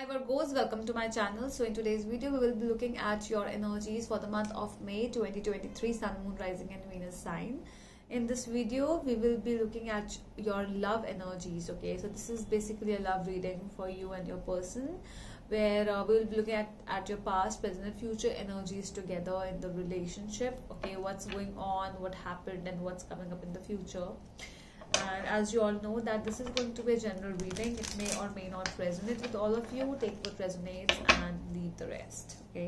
Hi Virgos, welcome to my channel. So in today's video we will be looking at your energies for the month of May 2023 Sun, Moon, Rising and Venus sign. In this video we will be looking at your love energies. Okay, so this is basically a love reading for you and your person, where we will be looking at your past, present and future energies together in the relationship. Okay, what's going on, what happened and what's coming up in the future. And as you all know that this is going to be a general reading, it may or may not resonate with all of you. Take what resonates and leave the rest. Okay,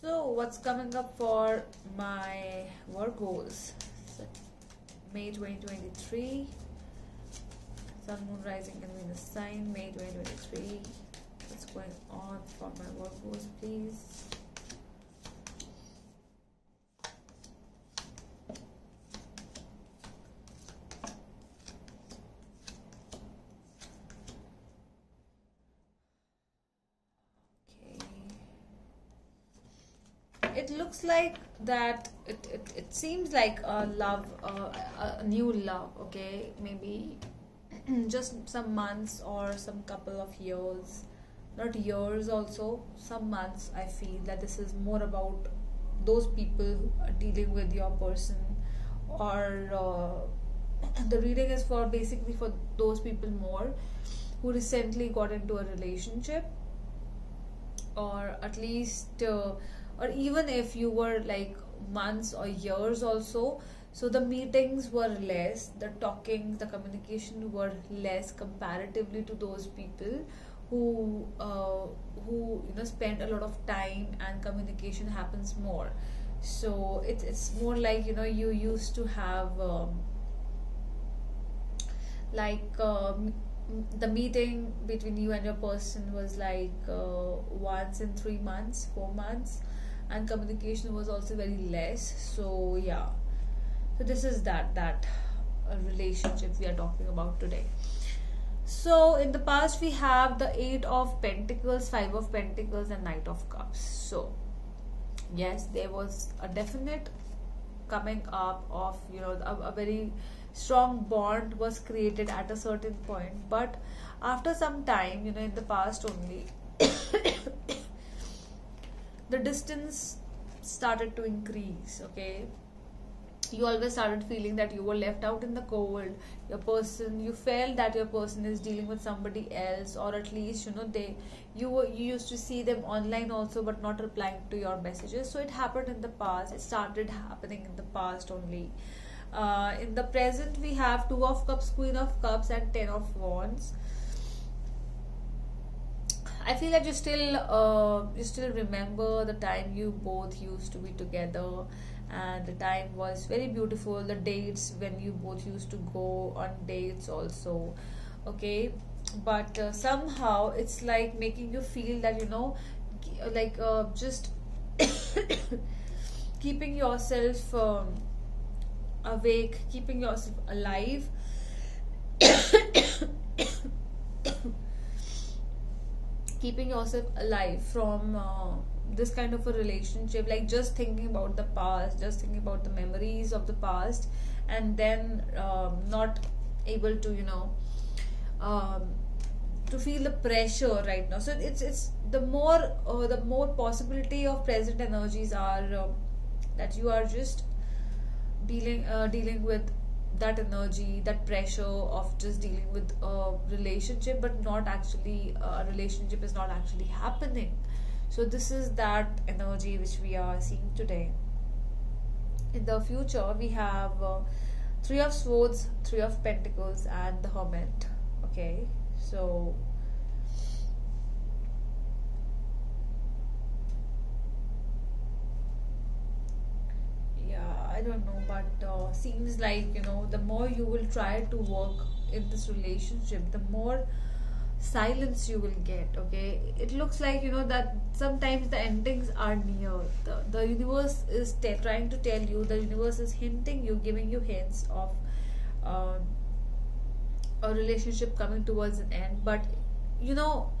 so what's coming up for my Virgos, May 2023 Sun, Moon, Rising and Venus sign, May 2023. What's going on for my Virgos, please? Okay. It looks like that it seems like a love, a new love. Okay, maybe just some months or some couple of years. Not years, also some months. I feel that this is more about those people who are dealing with your person, or the reading is for basically for those people more who recently got into a relationship, or at least or even if you were like months or years also. So the meetings were less, the talkings, the communication were less comparatively to those people who you know spend a lot of time and communication happens more. So it's more like, you know, you used to have the meeting between you and your person was like once in 3 months, 4 months, and communication was also very less. So yeah, so this is that relationship we are talking about today. So in the past we have the 8 of Pentacles, 5 of Pentacles and Knight of Cups. So yes, there was a definite coming up of, you know, a very strong bond was created at a certain point, but after some time, you know, in the past only the distance started to increase. Okay, you always started feeling that you were left out in the cold. Your person, you felt that your person is dealing with somebody else, or at least, you know, you used to see them online also but not replying to your messages. So it happened in the past, it started happening in the past only. In the present we have 2 of Cups, Queen of Cups and 10 of Wands. I feel that you still remember the time you both used to be together, and the time was very beautiful, the dates when you both used to go on dates also. Okay, but somehow it's like making you feel that, you know, like just keeping yourself awake, keeping yourself alive keeping yourself alive from this kind of a relationship, like just thinking about the past, just thinking about the memories of the past, and then not able to, you know, to feel the pressure right now. So it's the more possibility of present energies are that you are just dealing with that energy, that pressure of just dealing with a relationship, but not actually a relationship is not actually happening. So this is that energy which we are seeing today. In the future we have 3 of Swords, 3 of Pentacles and the Hermit. Okay, so yeah, I don't know, but seems like, you know, the more you will try to work in this relationship, the more silence you will get. Okay, it looks like, you know, that sometimes the endings are near. The universe is trying to tell you, the universe is hinting you, giving you hints of a relationship coming towards an end, but you know,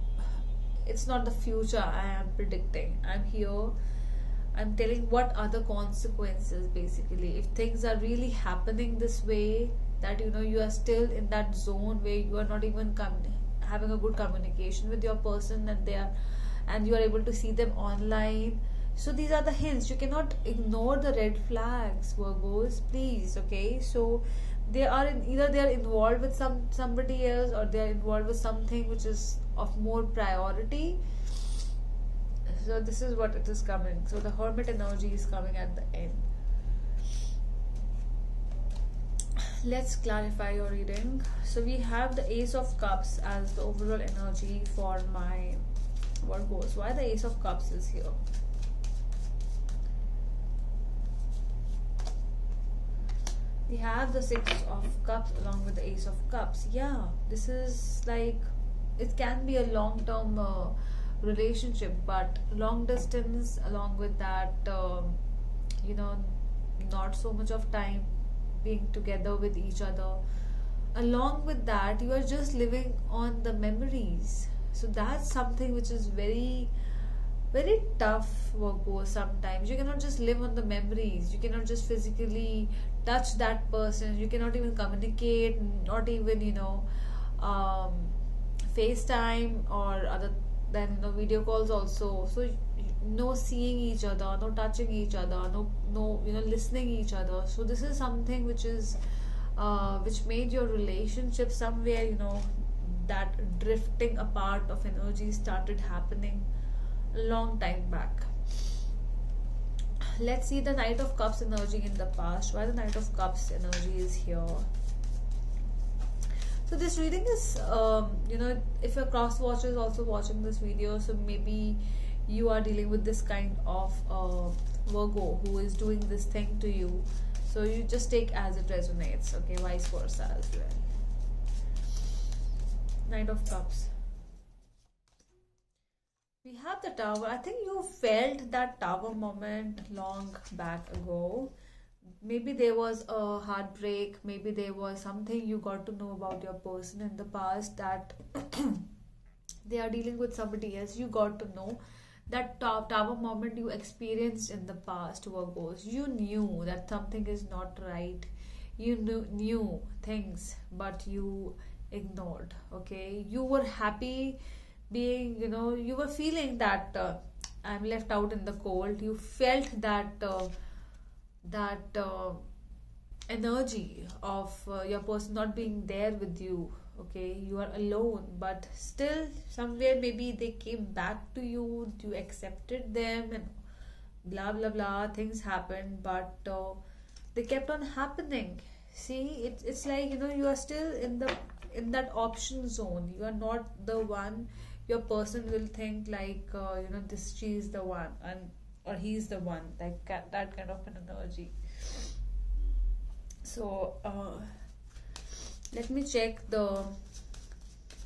it's not the future I am predicting. I'm here I'm telling what are the consequences basically. If things are really happening this way, that you are still in that zone where you are not even having a good communication with your person, and you are able to see them online. So these are the hints. You cannot ignore the red flags, Virgos, please. Okay, so they are either involved with somebody else, or they are involved with something which is of more priority. So this is what it is coming. So the Hermit energy is coming at the end. Let's clarify your reading. So we have the Ace of Cups as the overall energy for my Virgos. Why the Ace of Cups is here? We have the Six of Cups along with the Ace of Cups. Yeah, this is like, it can be a long-term relationship, but long distance along with that, not so much of time being together with each other. Along with that, you are just living on the memories. So that's something which is very, very tough, Virgo. Sometimes you cannot just live on the memories. You cannot just physically touch that person. You cannot even communicate, not even FaceTime or other than video calls also. So no seeing each other, no touching each other, no listening each other. So this is something which is which made your relationship somewhere, that drifting apart of energy started happening a long time back. Let's see the Knight of Cups energy in the past. Why the Knight of Cups energy is here? So this reading is, if a cross watcher is also watching this video, so maybe you are dealing with this kind of Virgo who is doing this thing to you. So you just take as it resonates, okay, vice versa as well. Knight of Cups. We have the Tower. I think you felt that Tower moment long back ago. Maybe there was a heartbreak, maybe there was something you got to know about your person in the past, that they are dealing with somebody else. You got to know that Tower moment you experienced in the past, Virgos. You knew that something is not right. You knew things, but you ignored, okay? You were happy being, you were feeling that I'm left out in the cold. You felt that energy of your person not being there with you, okay? You are alone, but still somewhere maybe they came back to you, you accepted them, and blah blah blah, things happened, but they kept on happening. See, it's like, you are still in that option zone. You are not the one. Your person will think like, she is the one, and or he is the one, like that kind of an energy. So let me check the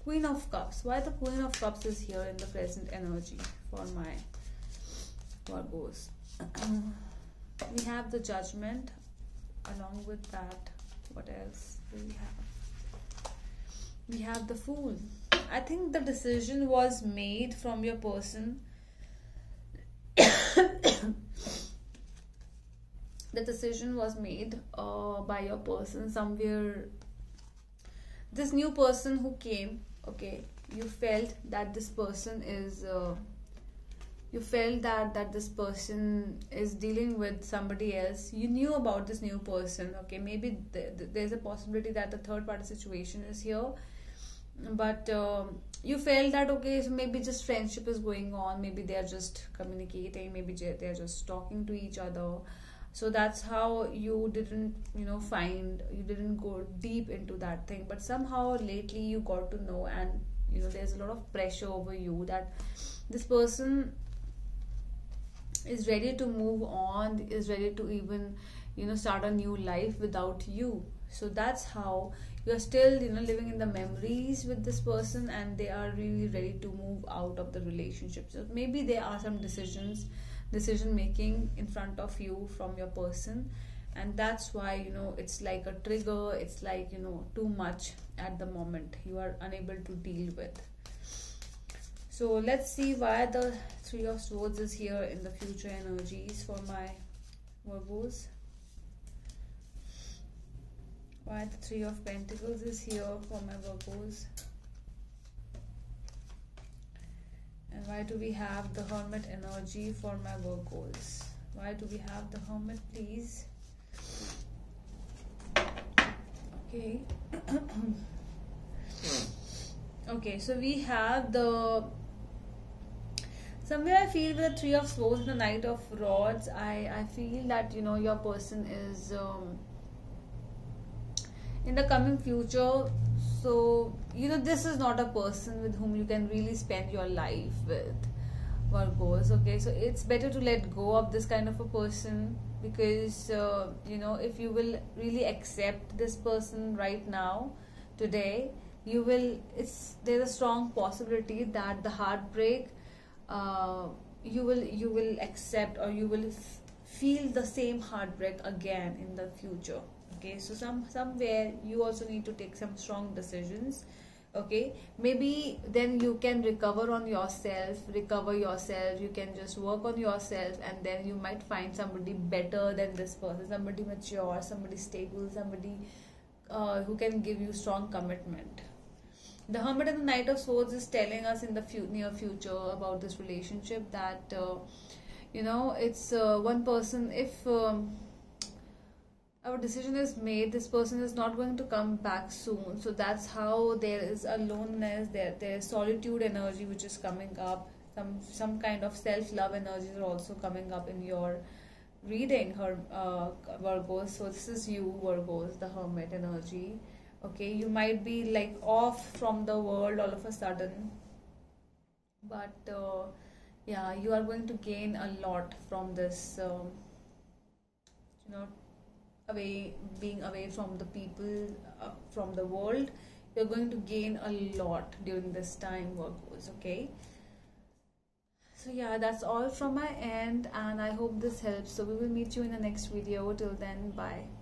Queen of Cups. Why the Queen of Cups is here in the present energy for my Virgos? We have the Judgment. Along with that, what else do we have? We have the Fool. I think the decision was made from your person. The decision was made by your person somewhere. This new person who came, okay, you felt that this person is you felt that this person is dealing with somebody else. You knew about this new person, okay? Maybe there's a possibility that the third party situation is here, but you felt that, okay, so maybe just friendship is going on, maybe they are just communicating, maybe they are just talking to each other. So that's how you didn't you didn't go deep into that thing. But somehow lately you got to know, and there's a lot of pressure over you that this person is ready to move on, is ready to even start a new life without you. So that's how you're still living in the memories with this person, and they are really ready to move out of the relationship. So maybe there are some decision making in front of you from your person, and that's why it's like a trigger. It's like too much at the moment you are unable to deal with. So let's see why the Three of Swords is here in the future energies for my Virgos. Why the Three of Pentacles is here for my Virgos. And why do we have the Hermit energy for my Virgos? Why do we have the Hermit, please? Okay. Okay, so we have the... Somewhere I feel with the Three of Swords and the Knight of Rods, I feel that, you know, your person is in the coming future. So, you know, this is not a person with whom you can really spend your life with, Virgos, okay? So it's better to let go of this kind of a person because, you know, if you will really accept this person right now, today, you will, there's a strong possibility that the heartbreak, you will accept, or you will feel the same heartbreak again in the future. Okay, so somewhere you also need to take some strong decisions. Okay, maybe then you can recover on yourself, you can just work on yourself, and then you might find somebody better than this person, somebody mature, somebody stable, somebody who can give you strong commitment. The Hermit and the Knight of Swords is telling us in the near future about this relationship that, you know, it's one person, if our decision is made, this person is not going to come back soon. So that's how there is a loneliness, there is solitude energy which is coming up. Some kind of self-love energies are also coming up in your reading, Virgos. So this is you, Virgos, the Hermit energy. Okay, you might be like off from the world all of a sudden, but yeah, you are going to gain a lot from this, you know, being away from the people, from the world. You're going to gain a lot during this time, Virgos, okay? So yeah, that's all from my end, and I hope this helps. So we will meet you in the next video. Till then, bye.